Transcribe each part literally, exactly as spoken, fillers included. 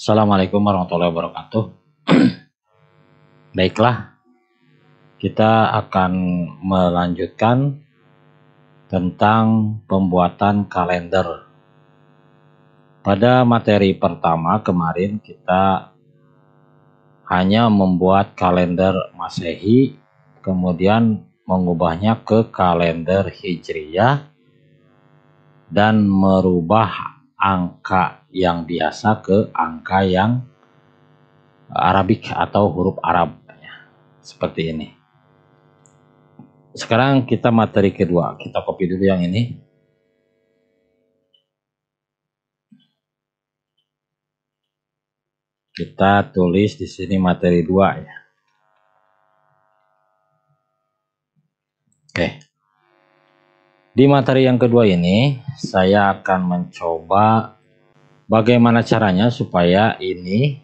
Assalamualaikum warahmatullahi wabarakatuh. Baiklah, kita akan melanjutkan tentang pembuatan kalender. Pada materi pertama kemarin kita hanya membuat kalender Masehi, kemudian mengubahnya ke kalender Hijriyah dan merubah angka yang biasa ke angka yang Arabik atau huruf Arab seperti ini. Sekarang kita materi kedua, kita copy dulu yang ini. Kita tulis di sini materi dua ya. Oke. Di materi yang kedua ini, saya akan mencoba bagaimana caranya supaya ini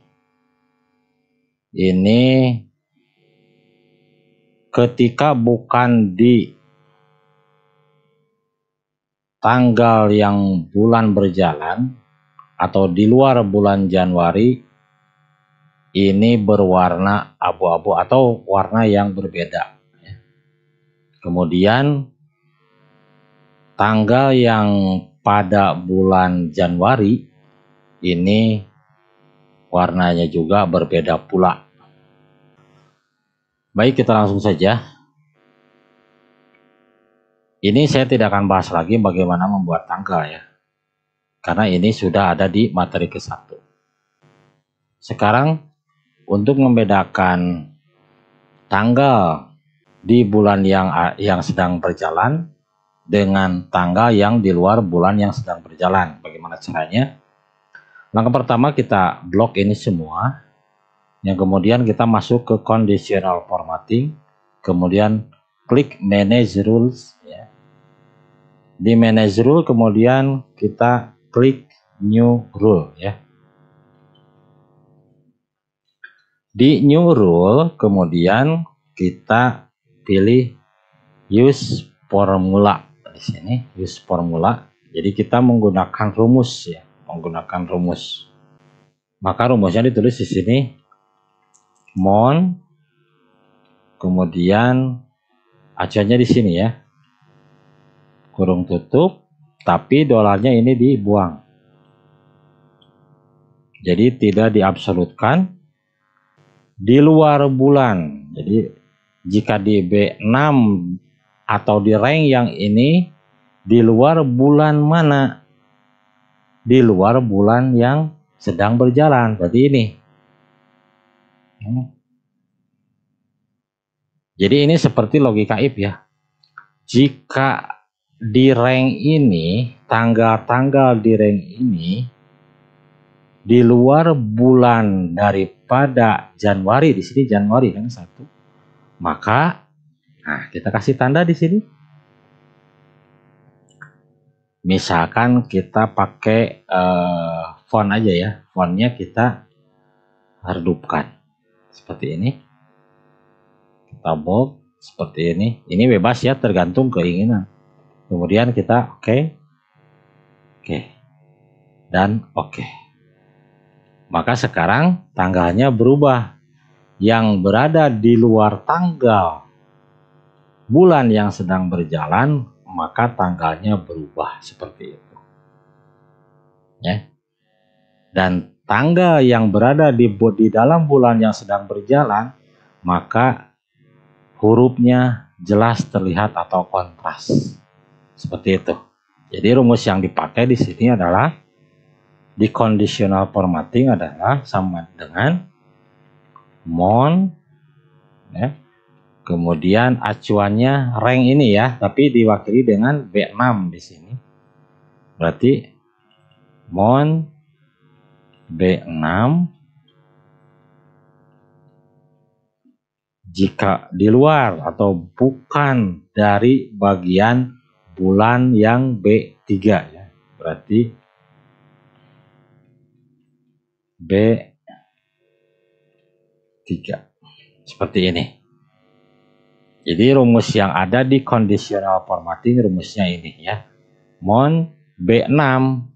ini ketika bukan di tanggal yang bulan berjalan atau di luar bulan Januari, ini berwarna abu-abu atau warna yang berbeda. Kemudian tanggal yang pada bulan Januari ini warnanya juga berbeda pula. Baik, kita langsung saja. Ini saya tidak akan bahas lagi bagaimana membuat tanggal ya, karena ini sudah ada di materi ke satu. Sekarang untuk membedakan tanggal di bulan yang yang sedang berjalan dengan tanggal yang di luar bulan yang sedang berjalan, bagaimana caranya? Langkah pertama kita blok ini semua, yang kemudian kita masuk ke conditional formatting, kemudian klik manage rules ya. Di manage rule kemudian kita klik new rule ya. Di new rule kemudian kita pilih use formula. Di sini use formula, jadi kita menggunakan rumus ya, menggunakan rumus. Maka rumusnya ditulis di sini mon, kemudian acuannya di sini ya, kurung tutup, tapi dolarnya ini dibuang, jadi tidak diabsolutkan. Di luar bulan, jadi jika di B enam atau di rank yang ini di luar bulan mana? Di luar bulan yang sedang berjalan, berarti ini. Jadi ini seperti logika if ya. Jika di rank ini, tanggal-tanggal di rank ini di luar bulan daripada Januari, di sini Januari kan satu, maka nah, kita kasih tanda di sini. Misalkan kita pakai uh, font aja ya, fontnya kita redupkan seperti ini. Kita bold seperti ini. Ini bebas ya, tergantung keinginan. Kemudian kita oke, okay, oke, okay, dan oke. Okay. Maka sekarang tanggalnya berubah. Yang berada di luar tanggal bulan yang sedang berjalan, maka tanggalnya berubah seperti itu ya. Dan tanggal yang berada di, di dalam bulan yang sedang berjalan, maka hurufnya jelas terlihat atau kontras seperti itu. Jadi rumus yang dipakai di sini adalah di conditional formatting adalah sama dengan mon ya. Kemudian acuannya rank ini ya, tapi diwakili dengan B enam di sini. Berarti mon B enam jika di luar atau bukan dari bagian bulan yang B tiga ya. Berarti B tiga seperti ini. Jadi rumus yang ada di conditional formatting rumusnya ini ya. Mon B enam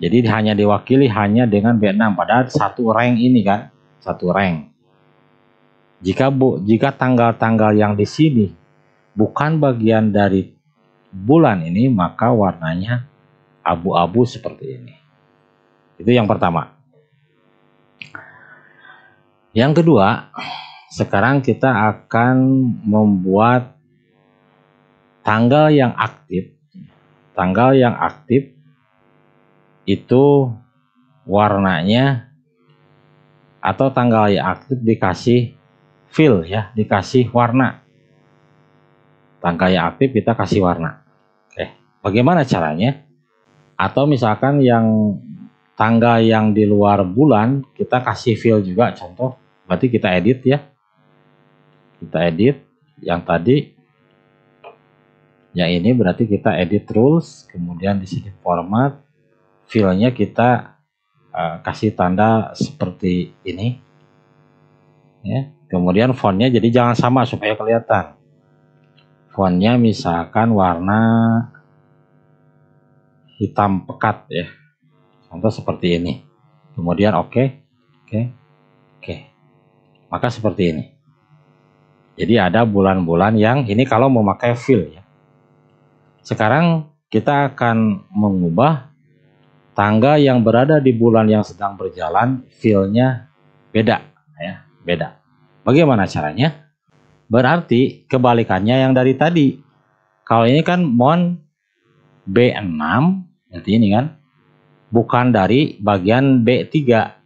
Jadi hanya diwakili hanya dengan Vietnam, padahal satu rank ini kan, satu rank. Jika bu, jika tanggal-tanggal yang di sini bukan bagian dari bulan ini, maka warnanya abu-abu seperti ini. Itu yang pertama. Yang kedua, sekarang kita akan membuat tanggal yang aktif. Tanggal yang aktif itu warnanya, atau tanggal yang aktif dikasih fill ya, dikasih warna. Tanggal yang aktif kita kasih warna. Oke, bagaimana caranya? Atau misalkan yang tanggal yang di luar bulan kita kasih fill juga, contoh. Berarti kita edit ya. Kita edit yang tadi. Yang ini berarti kita edit rules, kemudian di sini format, fillnya kita uh, kasih tanda seperti ini. Ya, kemudian fontnya jadi jangan sama supaya kelihatan. Fontnya misalkan warna hitam pekat ya, contoh seperti ini. Kemudian oke, okay, oke, okay, oke. Okay. Maka seperti ini. Jadi ada bulan-bulan yang ini kalau memakai fill ya. Sekarang kita akan mengubah tanggal yang berada di bulan yang sedang berjalan, fillnya beda ya, beda. Bagaimana caranya? Berarti kebalikannya yang dari tadi. Kalau ini kan mon B enam, berarti ini kan bukan dari bagian B tiga.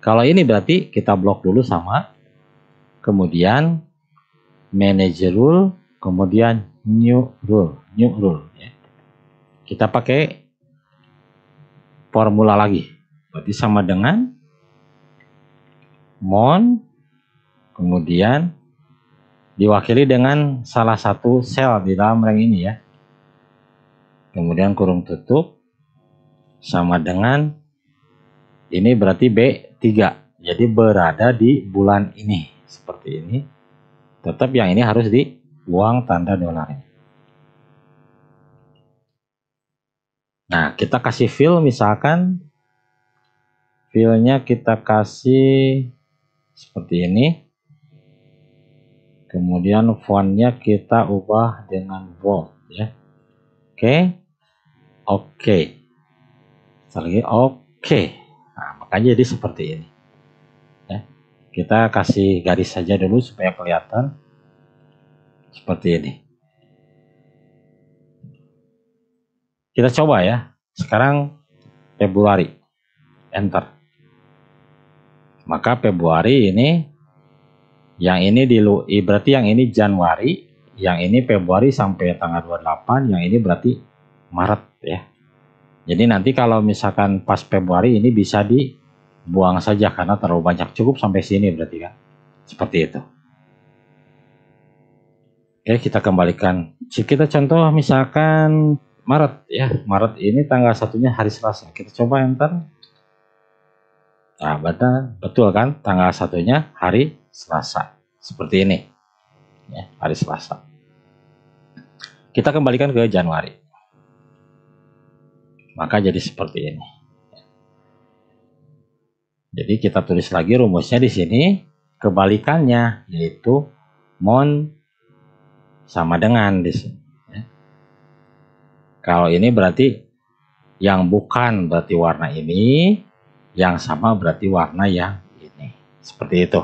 Kalau ini berarti kita blok dulu sama, kemudian manage rule, kemudian new rule, new rule. Kita pakai formula lagi. Berarti sama dengan mon, kemudian diwakili dengan salah satu sel di dalam rank ini ya, kemudian kurung tutup sama dengan ini berarti B tiga, jadi berada di bulan ini seperti ini. Tetap yang ini harus dibuang tanda dolarnya. Nah, kita kasih fill, misalkan fillnya kita kasih seperti ini. Kemudian fontnya kita ubah dengan bold ya. Oke. Okay. Oke. Okay. Lagi oke. Okay. Nah, makanya jadi seperti ini. Ya. Kita kasih garis saja dulu supaya kelihatan seperti ini. Kita coba ya. Sekarang Februari. Enter. Maka Februari ini, yang ini di berarti yang ini Januari, yang ini Februari sampai tanggal dua puluh delapan, yang ini berarti Maret ya. Jadi nanti kalau misalkan pas Februari ini bisa dibuang saja karena terlalu banyak, cukup sampai sini berarti kan. Seperti itu. Oke, kita kembalikan. Kita contoh misalkan Maret ya. Maret ini tanggal satunya hari Selasa. Kita coba enter. Nah, betul kan? Tanggal satunya hari Selasa seperti ini ya, hari Selasa. Kita kembalikan ke Januari, maka jadi seperti ini. Jadi kita tulis lagi rumusnya di sini, kebalikannya yaitu mon sama dengan di sini ya. Kalau ini berarti yang bukan berarti warna ini, yang sama berarti warna yang ini, seperti itu.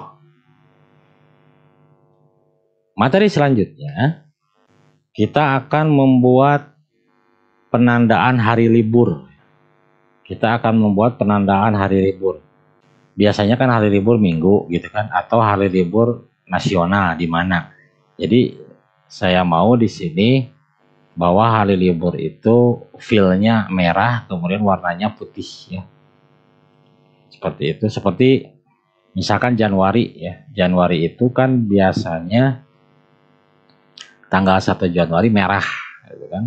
Materi selanjutnya, kita akan membuat penandaan hari libur. Kita akan membuat penandaan hari libur. Biasanya kan hari libur minggu gitu kan, atau hari libur nasional di mana. Jadi saya mau di sini bahwa hari libur itu fillnya merah, kemudian warnanya putih ya. Seperti itu, seperti misalkan Januari ya. Januari itu kan biasanya tanggal satu Januari merah gitu kan,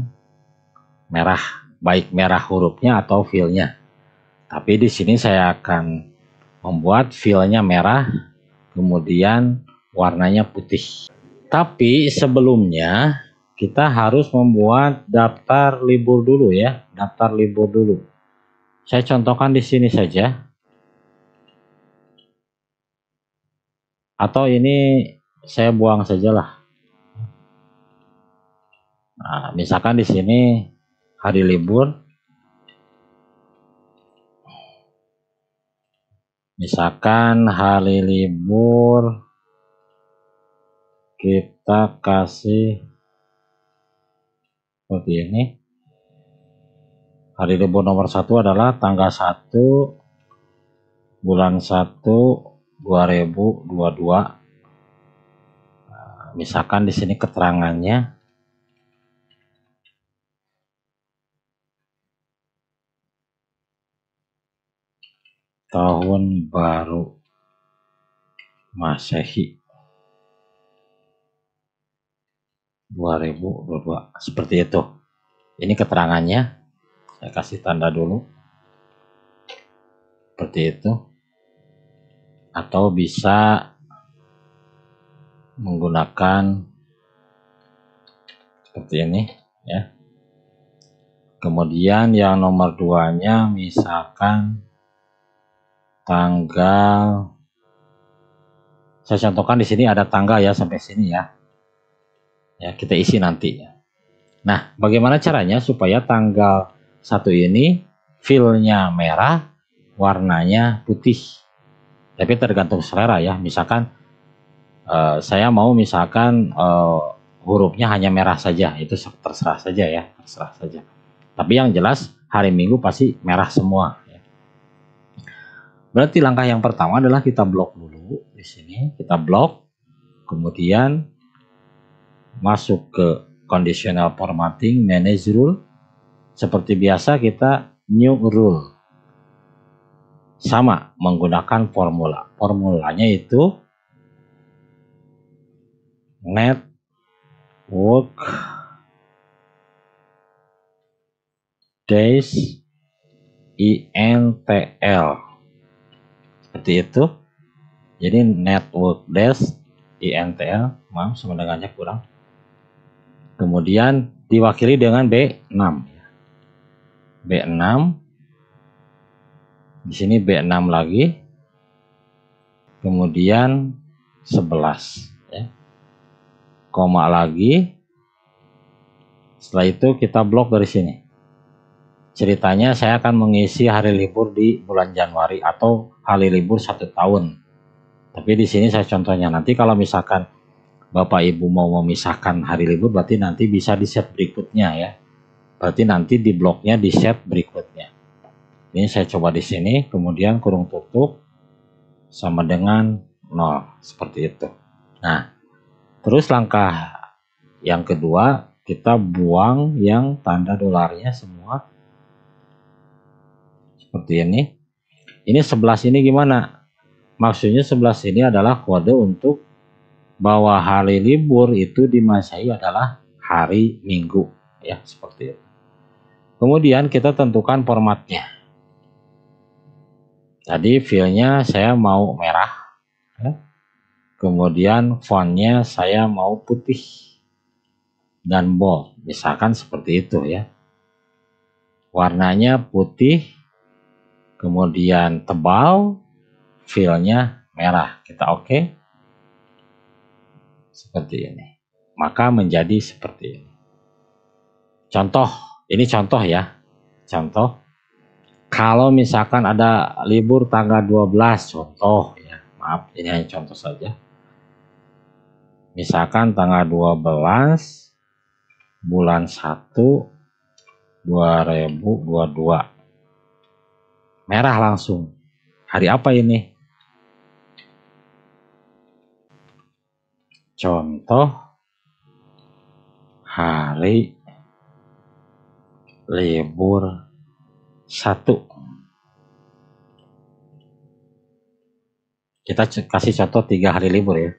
merah baik merah hurufnya atau fillnya. Tapi di sini saya akan membuat fillnya merah kemudian warnanya putih. Tapi sebelumnya kita harus membuat daftar libur dulu ya, daftar libur dulu. Saya contohkan di sini saja. Atau ini saya buang sajalah. Nah, misalkan di sini hari libur. Misalkan hari libur kita kasih seperti ini. Hari libur nomor satu adalah tanggal satu bulan satu dua ribu dua puluh dua. Misalkan di sini keterangannya tahun baru Masehi dua ribu dua puluh dua, seperti itu. Ini keterangannya, saya kasih tanda dulu seperti itu. Atau bisa menggunakan seperti ini ya. Kemudian yang nomor duanya misalkan tanggal, saya contohkan di sini ada tanggal ya sampai sini ya. Ya, kita isi nanti. Nah, bagaimana caranya supaya tanggal satu ini feel-nya merah, warnanya putih? Tapi tergantung selera ya. Misalkan uh, saya mau misalkan uh, hurufnya hanya merah saja, itu terserah saja ya, terserah saja. Tapi yang jelas hari Minggu pasti merah semua. Ya. Berarti langkah yang pertama adalah kita blok dulu di sini, kita blok, kemudian masuk ke conditional formatting, manage rule. Seperti biasa kita new rule. Sama, menggunakan formula. Formulanya itu network days intl. Seperti itu. Jadi network days intl, maaf sebenarnya kurang. Kemudian diwakili dengan B enam. B enam. Di sini B enam lagi, kemudian sebelas, ya. Koma lagi, setelah itu kita blok dari sini. Ceritanya saya akan mengisi hari libur di bulan Januari atau hari libur satu tahun. Tapi di sini saya contohnya, nanti kalau misalkan Bapak Ibu mau memisahkan hari libur, berarti nanti bisa di set berikutnya ya. Berarti nanti di bloknya di set berikutnya. Ini saya coba di sini, kemudian kurung tutup sama dengan nol, seperti itu. Nah, terus langkah yang kedua, kita buang yang tanda dolarnya semua. Seperti ini. Ini sebelas ini gimana? Maksudnya sebelas ini adalah kode untuk bahwa hari libur itu di Masehi adalah hari Minggu. Ya, seperti itu. Kemudian kita tentukan formatnya. Tadi feel-nya saya mau merah, ya. Kemudian font-nya saya mau putih dan bold, misalkan seperti itu ya. Warnanya putih, kemudian tebal, feel-nya merah. Kita oke, okay. Seperti ini. Maka menjadi seperti ini. Contoh, ini contoh ya, contoh. Kalau misalkan ada libur tanggal dua belas, contoh ya, maaf ini hanya contoh saja. Misalkan tanggal dua belas bulan satu dua ribu dua puluh dua. Merah langsung. Hari apa ini? Contoh hari libur satu. Kita kasih contoh tiga hari libur ya.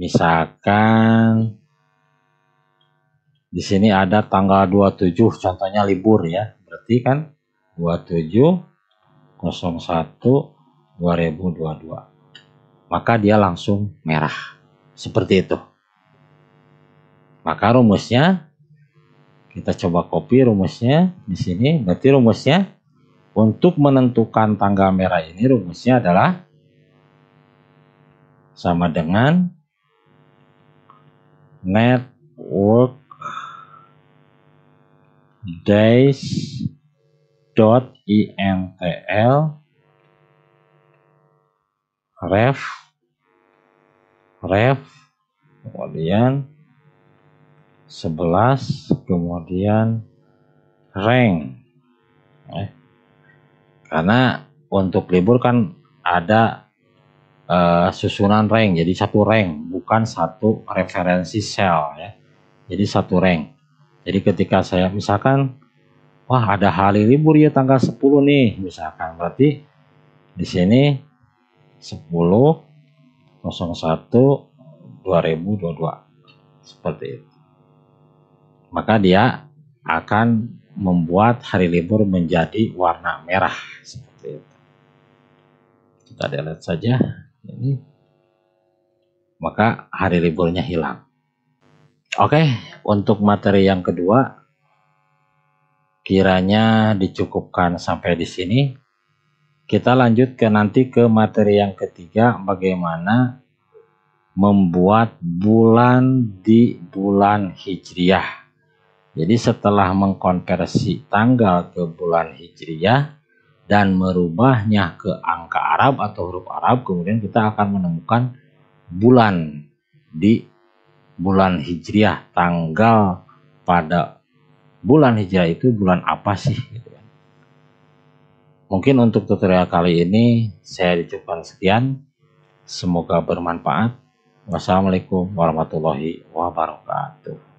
Misalkan di sini ada tanggal dua puluh tujuh contohnya libur ya. Berarti kan dua puluh tujuh nol satu dua ribu dua puluh dua. Maka dia langsung merah. Seperti itu. Maka rumusnya Kita coba copy rumusnya di sini. Berarti rumusnya untuk menentukan tanggal merah ini rumusnya adalah sama dengan network dash dot intl ref ref kemudian sebelas kemudian rank eh. Karena untuk libur kan ada uh, susunan rank, jadi satu rank bukan satu referensi cell ya, jadi satu rank. Jadi ketika saya misalkan wah ada hari libur ya tanggal sepuluh nih misalkan, berarti di sini sepuluh nol satu dua ribu dua puluh dua seperti itu. Maka dia akan membuat hari libur menjadi warna merah seperti itu. Kita delete saja ini. Maka hari liburnya hilang. Oke, untuk materi yang kedua kiranya dicukupkan sampai di sini. Kita lanjut ke nanti ke materi yang ketiga, bagaimana membuat bulan di bulan Hijriah. Jadi setelah mengkonversi tanggal ke bulan Hijriah dan merubahnya ke angka Arab atau huruf Arab, kemudian kita akan menemukan bulan di bulan Hijriah. Tanggal pada bulan Hijriah itu bulan apa sih? Mungkin untuk tutorial kali ini saya dicukupkan sekian. Semoga bermanfaat. Wassalamualaikum warahmatullahi wabarakatuh.